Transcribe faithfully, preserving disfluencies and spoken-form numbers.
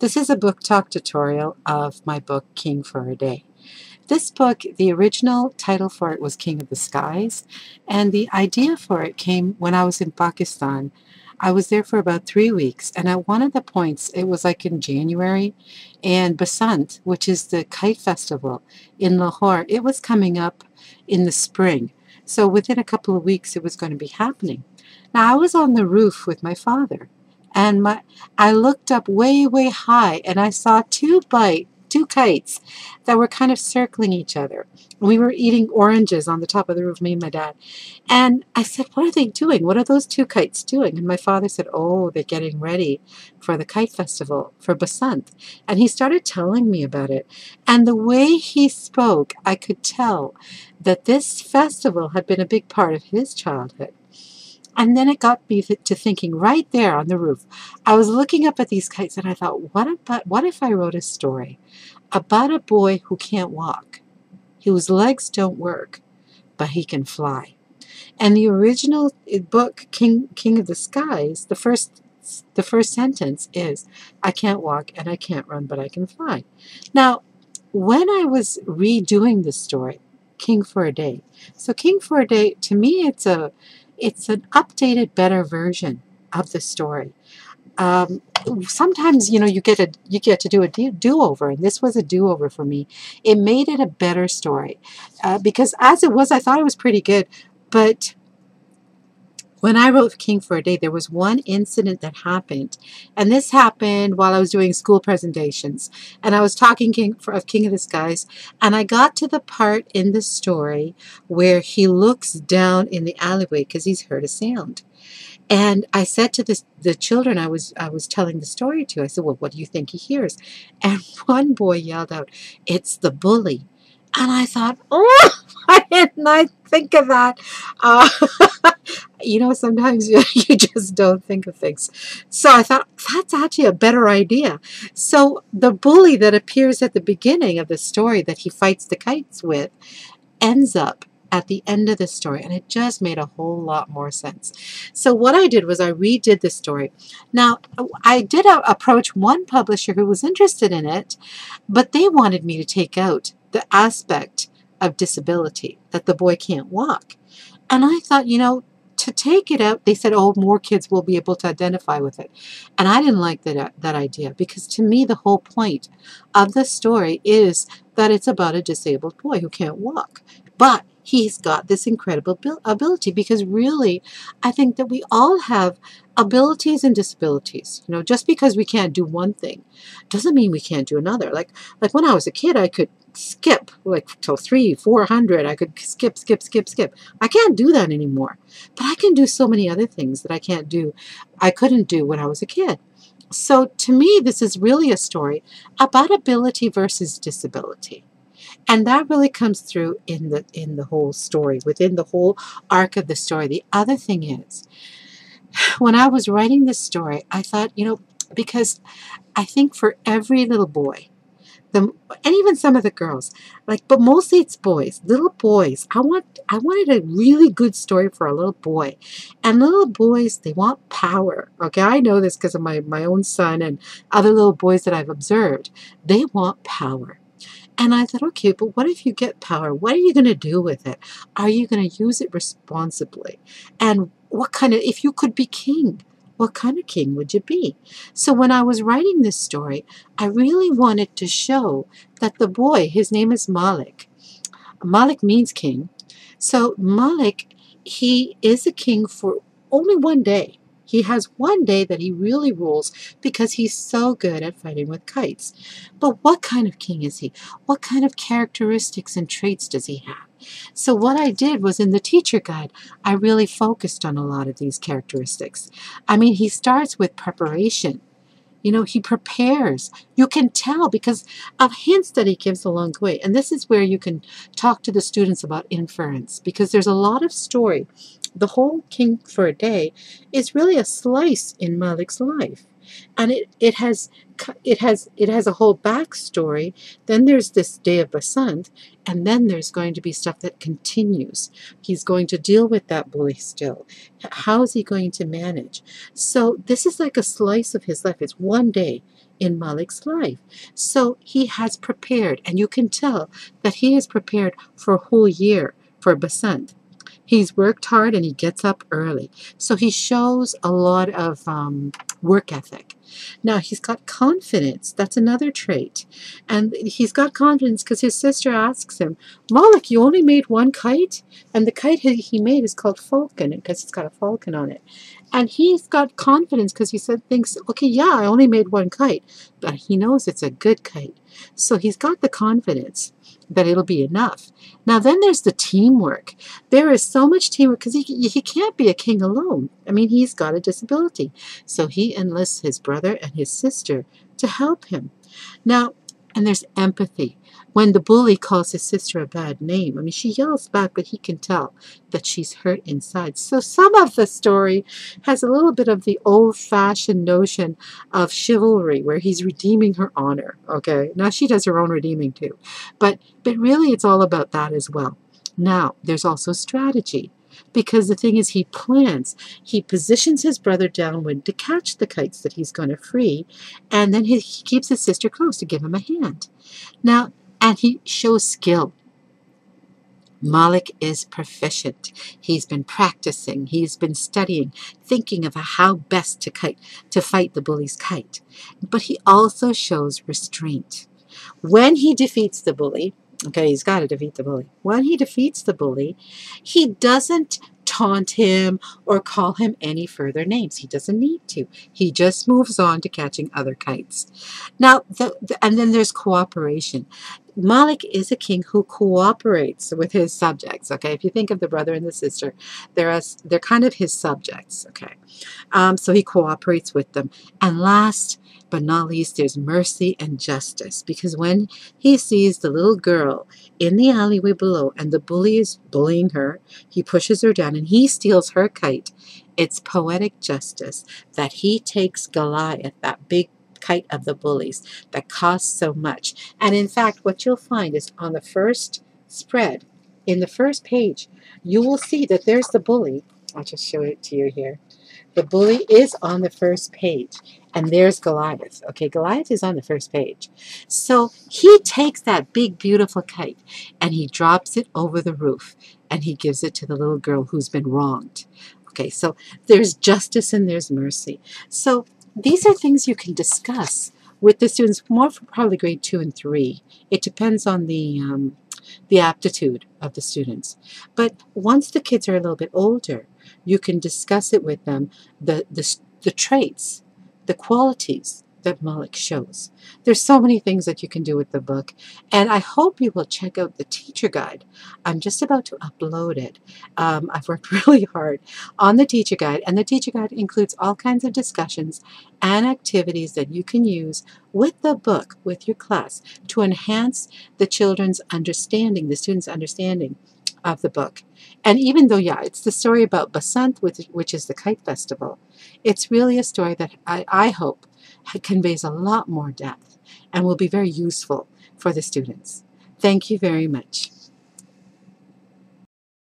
This is a book talk tutorial of my book King for a Day. This book, the original title for it was King of the Skies, and the idea for it came when I was in Pakistan. I was there for about three weeks, and at one of the points, it was like in January, and Basant, which is the kite festival in Lahore, it was coming up in the spring. So within a couple of weeks, it was going to be happening. Now, I was on the roof with my father, and my I looked up way, way high, and I saw two bite, two kites that were kind of circling each other. We were eating oranges on the top of the roof, me and my dad. And I said, what are they doing? What are those two kites doing? And my father said, oh, they're getting ready for the kite festival, for Basant. And he started telling me about it. And the way he spoke, I could tell that this festival had been a big part of his childhood. And then it got me to thinking right there on the roof. I was looking up at these kites and I thought, what about, what if I wrote a story about a boy who can't walk, whose legs don't work, but he can fly? And the original book, King, King of the Skies, the first, the first sentence is, I can't walk and I can't run, but I can fly. Now, when I was redoing this story, King for a Day. So King for a Day, to me, it's a... It's an updated, better version of the story. Um, sometimes, you know, you get a you get to do a do-over, and this was a do-over for me. It made it a better story uh, because, as it was, I thought it was pretty good. But when I wrote King for a Day, there was one incident that happened, and this happened while I was doing school presentations, and I was talking King for, of King of the Skies, and I got to the part in the story where he looks down in the alleyway because he's heard a sound. And I said to the, the children I was I was telling the story to, I said, well, what do you think he hears? And one boy yelled out, it's the bully. And I thought, oh, why didn't I think of that? Uh, you know, sometimes you, you just don't think of things. So I thought, that's actually a better idea. So the bully that appears at the beginning of the story that he fights the kites with ends up at the end of the story, and it just made a whole lot more sense. So what I did was I redid the story. Now, I did approach one publisher who was interested in it, but they wanted me to take out the aspect of disability, that the boy can't walk. And I thought, you know, to take it out, they said, oh, more kids will be able to identify with it. And I didn't like that, that idea, because to me the whole point of the story is that it's about a disabled boy who can't walk. But he's got this incredible ability, because really I think that we all have abilities and disabilities. You know, just because we can't do one thing doesn't mean we can't do another. Like, like when I was a kid, I could skip like till three, four hundred. I could skip, skip, skip, skip. I can't do that anymore. But I can do so many other things that I can't do, I couldn't do when I was a kid. So to me, this is really a story about ability versus disability, and that really comes through in the in the whole story, within the whole arc of the story. The other thing is, when I was writing this story, I thought, you know, because I think for every little boy. The, and even some of the girls, like, but mostly it's boys, little boys. I want, I wanted a really good story for a little boy, and little boys, they want power. Okay, I know this because of my my own son and other little boys that I've observed. They want power. And I thought, okay, but what if you get power? What are you going to do with it? Are you going to use it responsibly? And what kind of, if you could be king, what kind of king would you be? So when I was writing this story, I really wanted to show that the boy, his name is Malik. Malik means king. So Malik, he is a king for only one day. He has one day that he really rules because he's so good at fighting with kites. But what kind of king is he? What kind of characteristics and traits does he have? So what I did was, in the teacher guide, I really focused on a lot of these characteristics. I mean, he starts with preparation. You know, he prepares. You can tell because of hints that he gives along the way. And this is where you can talk to the students about inference, because there's a lot of story The whole King for a Day is really a slice in Malik's life, and it, it has it has it has a whole backstory. Then there's this day of Basant, and then there's going to be stuff that continues. He's going to deal with that bully still. How is he going to manage? So this is like a slice of his life. It's one day in Malik's life. So he has prepared, and you can tell that he has prepared for a whole year for Basant. He's worked hard and he gets up early. So he shows a lot of um, work ethic. Now he's got confidence. That's another trait. And he's got confidence because his sister asks him, Malik, you only made one kite? And the kite he made is called Falcon because it's got a falcon on it. And he's got confidence because he said thinks, okay, yeah, I only made one kite. But he knows it's a good kite. So he's got the confidence that it'll be enough. Now then there's the teamwork. There is so much teamwork because he, he can't be a king alone. I mean, he's got a disability. So he enlists his brother and his sister to help him. Now, and there's empathy. When the bully calls his sister a bad name, I mean, she yells back, but he can tell that she's hurt inside. So some of the story has a little bit of the old-fashioned notion of chivalry, where he's redeeming her honor, okay? Now, she does her own redeeming, too. But, but really, it's all about that as well. Now, there's also strategy. Because the thing is, he plans. He positions his brother downwind to catch the kites that he's going to free, and then he, he keeps his sister close to give him a hand. Now, and he shows skill. Malik is proficient. He's been practicing. He's been studying, thinking of how best to kite, to fight the bully's kite. But he also shows restraint. When he defeats the bully, okay, he's got to defeat the bully. When he defeats the bully, he doesn't taunt him or call him any further names. He doesn't need to. He just moves on to catching other kites. Now, the, the, and then there's cooperation. Malik is a king who cooperates with his subjects, okay? If you think of the brother and the sister, they're, a, they're kind of his subjects, okay? Um, so he cooperates with them. And last but not least, there's mercy and justice, because when he sees the little girl in the alleyway below and the bully is bullying her, he pushes her down and he steals her kite. It's poetic justice that he takes Goliath, that big kite of the bullies that costs so much. And in fact, what you'll find is on the first spread, in the first page, you will see that there's the bully. I'll just show it to you here. The bully is on the first page, and there's Goliath. Okay, Goliath is on the first page. So he takes that big, beautiful kite, and he drops it over the roof, and he gives it to the little girl who's been wronged. Okay, so there's justice and there's mercy. So these are things you can discuss with the students, more for probably grade two and three. It depends on the, um, the aptitude of the students. But once the kids are a little bit older, you can discuss it with them, the, the, the traits, the qualities that Malik shows. There's so many things that you can do with the book, and I hope you will check out the teacher guide. I'm just about to upload it. Um, I've worked really hard on the teacher guide, and the teacher guide includes all kinds of discussions and activities that you can use with the book, with your class, to enhance the children's understanding, the students' understanding of the book. And even though, yeah, it's the story about Basant, which, which is the kite festival, it's really a story that I, I hope conveys a lot more depth and will be very useful for the students. Thank you very much.